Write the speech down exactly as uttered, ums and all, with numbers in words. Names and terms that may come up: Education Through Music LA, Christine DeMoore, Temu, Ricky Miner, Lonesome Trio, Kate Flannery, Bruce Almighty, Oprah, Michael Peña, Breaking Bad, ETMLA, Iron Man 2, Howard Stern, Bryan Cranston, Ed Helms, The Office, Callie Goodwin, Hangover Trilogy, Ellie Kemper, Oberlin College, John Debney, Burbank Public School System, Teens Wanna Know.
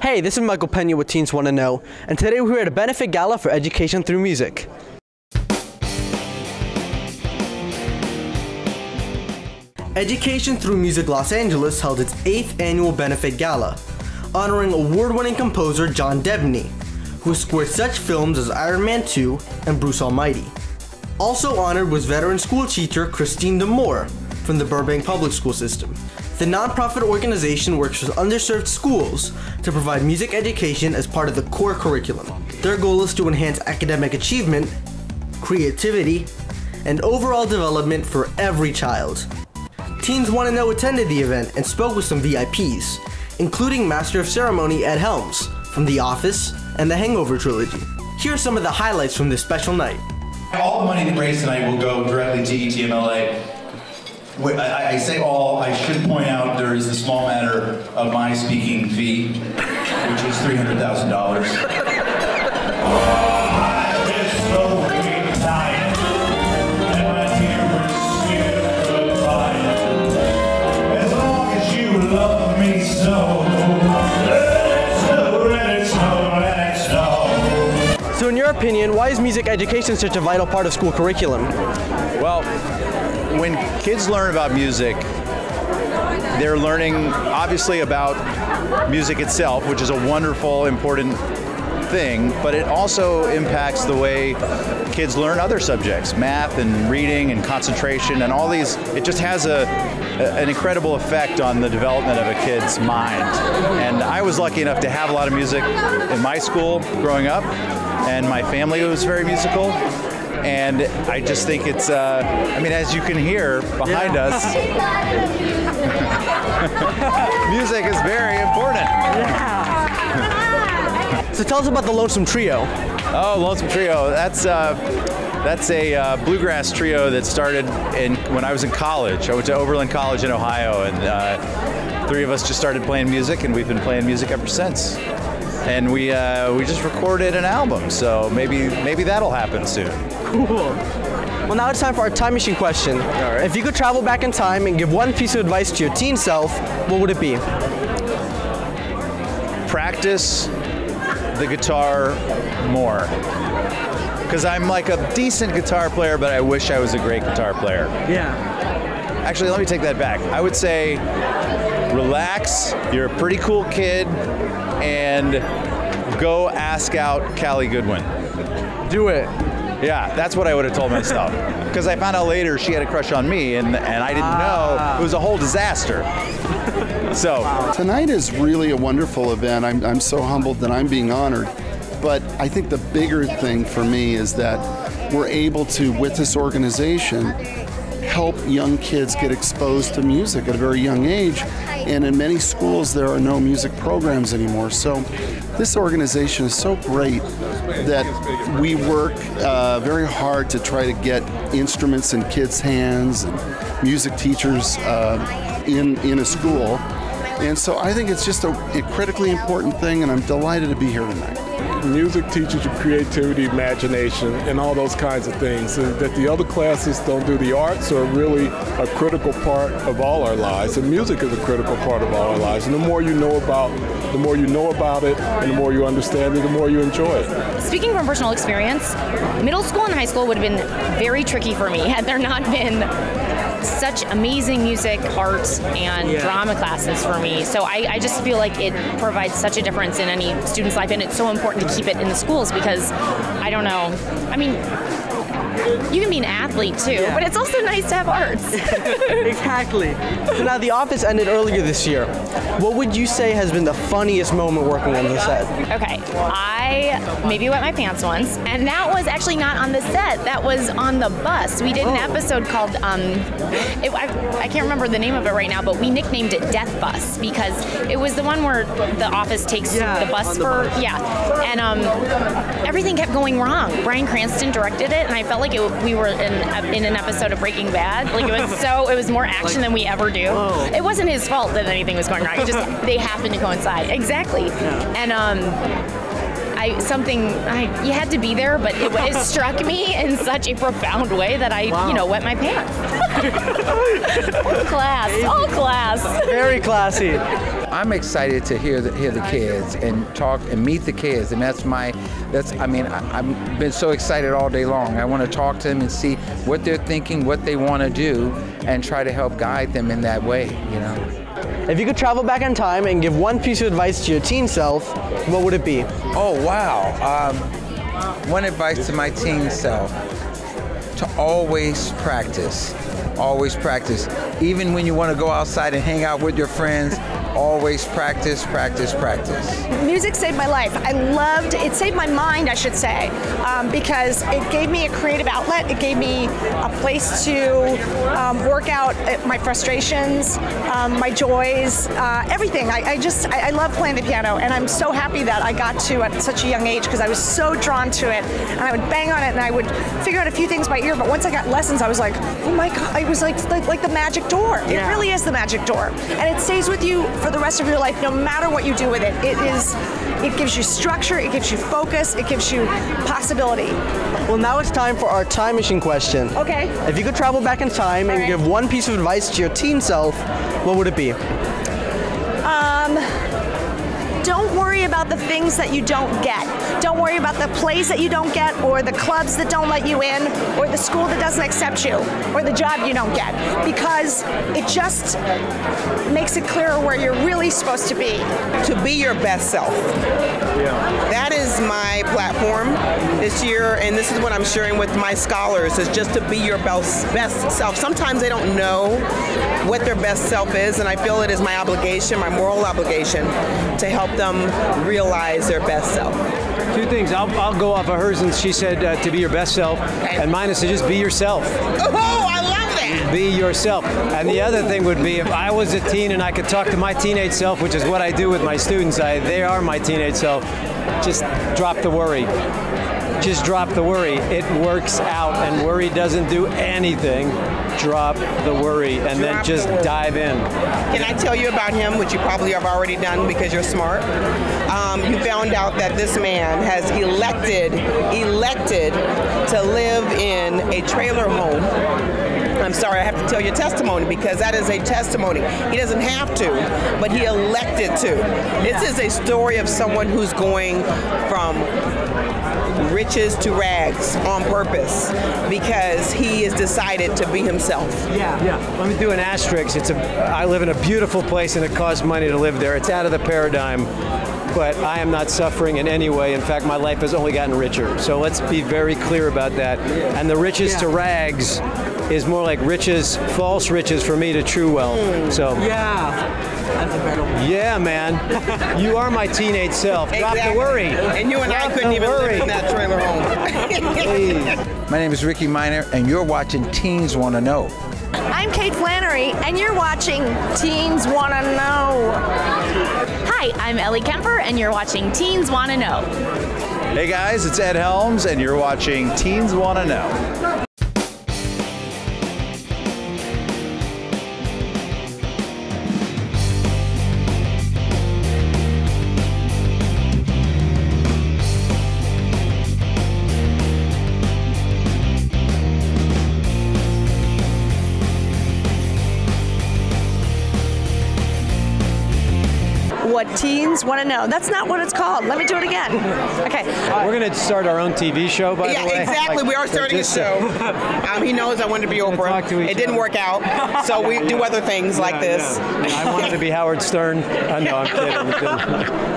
Hey, this is Michael Peña with Teens Wanna Know, and today we're here at a benefit gala for Education Through Music. Education Through Music Los Angeles held its eighth annual benefit gala, honoring award-winning composer John Debney, who scored such films as Iron Man two and Bruce Almighty. Also honored was veteran school teacher Christine DeMoore from the Burbank Public School System. The nonprofit organization works with underserved schools to provide music education as part of the core curriculum. Their goal is to enhance academic achievement, creativity, and overall development for every child. Teens Wanna Know attended the event and spoke with some V I Ps, including Master of Ceremony Ed Helms from The Office and the Hangover Trilogy. Here are some of the highlights from this special night. All the money raised tonight will go directly to E T M L A. I say all, I should point out there is the small matter of my speaking fee, which is three hundred thousand dollars. So in your opinion, why is music education such a vital part of school curriculum? Well, when kids learn about music, they're learning obviously about music itself, which is a wonderful, important thing, but it also impacts the way kids learn other subjects, math and reading and concentration and all these. It just has a, a an incredible effect on the development of a kid's mind. And I was lucky enough to have a lot of music in my school growing up, and my family was very musical. And I just think it's, uh, I mean, as you can hear behind yeah. us, music is very important. Yeah. So tell us about the Lonesome Trio. Oh, Lonesome Trio, that's, uh, that's a uh, bluegrass trio that started in, when I was in college. I went to Oberlin College in Ohio, and uh, three of us just started playing music, and we've been playing music ever since. And we uh, we just recorded an album, so maybe maybe that'll happen soon. Cool. Well, now it's time for our time machine question. All right. If you could travel back in time and give one piece of advice to your teen self, what would it be? Practice the guitar more. Because I'm like a decent guitar player, but I wish I was a great guitar player. Yeah. Actually, let me take that back. I would say, relax, you're a pretty cool kid, and go ask out Callie Goodwin. Do it. Yeah, that's what I would have told myself. Because I found out later she had a crush on me, and, and I didn't ah. know. It was a whole disaster. So tonight is really a wonderful event. I'm, I'm so humbled that I'm being honored. But I think the bigger thing for me is that we're able to, with this organization, help young kids get exposed to music at a very young age. And in many schools, there are no music programs anymore. So this organization is so great that we work uh, very hard to try to get instruments in kids' hands and music teachers uh, in, in a school. And so I think it's just a, a critically important thing, and I'm delighted to be here tonight. Music teaches you creativity, imagination, and all those kinds of things, and that the other classes don't do. The arts are really a critical part of all our lives, and music is a critical part of all our lives. And the more you know about, the more you know about it, and the more you understand it, the more you enjoy it. Speaking from personal experience, middle school and high school would have been very tricky for me had there not been such amazing music, arts, and yeah. drama classes for me. So I, I just feel like it provides such a difference in any student's life, and it's so important to keep it in the schools because, I don't know, I mean, you can be an athlete too, yeah. but it's also nice to have arts. Exactly. So now The Office ended earlier this year. What would you say has been the funniest moment working on the set? Okay, I maybe wet my pants once, and that was actually not on the set, that was on the bus. We did an oh. episode called, um, it, I, I can't remember the name of it right now, but we nicknamed it Death Bus because it was the one where The Office takes yeah, the bus the for, bus. yeah, and um, everything kept going wrong. Bryan Cranston directed it, and I felt like it, we were in, in an episode of Breaking Bad. Like it was so, it was more action like, than we ever do. Whoa. It wasn't his fault that anything was going wrong. It just, they happened to coincide. Exactly. Yeah. And um, I, something, I, you had to be there, but it, it struck me in such a profound way that I, wow. you know, wet my pants. All class, all class. Very classy. I'm excited to hear the, hear the kids and talk and meet the kids, and that's my, that's, I mean, I, I've been so excited all day long. I want to talk to them and see what they're thinking, what they want to do, and try to help guide them in that way, you know. If you could travel back in time and give one piece of advice to your teen self, what would it be? Oh, wow. Um, one advice to my teen self, to always practice. Always practice. Even when you want to go outside and hang out with your friends, always practice, practice, practice. Music saved my life. I loved, it saved my mind, I should say, um, because it gave me a creative outlet. It gave me a place to um, work out my frustrations, um, my joys, uh, everything. I, I just, I, I love playing the piano, and I'm so happy that I got to at such a young age, because I was so drawn to it, and I would bang on it, and I would figure out a few things by ear, but once I got lessons, I was like, oh my God, it was like, like, like the magic door. Yeah. It really is the magic door, and it stays with you for the rest of your life, no matter what you do with it. It is, it gives you structure, it gives you focus, it gives you possibility. Well, now it's time for our time machine question. Okay. If you could travel back in time All and right. give one piece of advice to your teen self, what would it be? Um, don't worry about the things that you don't get. Don't worry about the plays that you don't get, or the clubs that don't let you in, or the school that doesn't accept you, or the job you don't get, because it just makes it clearer where you're really supposed to be. To be your best self. Yeah. That is my platform this year, and this is what I'm sharing with my scholars, is just to be your best, best self. Sometimes they don't know what their best self is, and I feel it is my obligation, my moral obligation, to help them realize their best self. Two things. I'll, I'll go off of hers, and she said uh, to be your best self, and mine is to just be yourself. Oh, I love that! Be yourself. And the other thing would be, if I was a teen and I could talk to my teenage self, which is what I do with my students, I, they are my teenage self, just drop the worry. Just drop the worry. It works out, and worry doesn't do anything. Drop the worry, and drop then just the dive in. Can I tell you about him, which you probably have already done because you're smart? Um, you found out that this man has elected, elected to live in a trailer home. I'm sorry, I have to tell your testimony, because that is a testimony. He doesn't have to, but he elected to. This is a story of someone who's going from riches to rags on purpose, because he has decided to be himself. Yeah. Yeah. Let me do an asterisk. It's a, I live in a beautiful place, and it costs money to live there. It's out of the paradigm, but I am not suffering in any way. In fact, my life has only gotten richer. So let's be very clear about that. And the riches yeah. to rags is more like riches, false riches for me, to true wealth. Mm. So. Yeah. That's a better one. Yeah, man. You are my teenage self. Drop exactly. the worry. And you and Drop I couldn't even worry. Live in that trailer home. My name is Ricky Miner, and you're watching Teens Wanna Know. I'm Kate Flannery, and you're watching Teens Wanna Know. Hi, I'm Ellie Kemper, and you're watching Teens Wanna Know. Hey guys, it's Ed Helms, and you're watching Teens Wanna Know. What teens want to know. That's not what it's called. Let me do it again. Okay. We're going to start our own T V show, by yeah, the way. Yeah, exactly. Like, we are starting a show. Um, he knows I wanted to be Oprah. To it other. Didn't work out, so we yeah. do other things yeah, like this. Yeah. Yeah, I wanted to be Howard Stern. Uh, no, I'm kidding.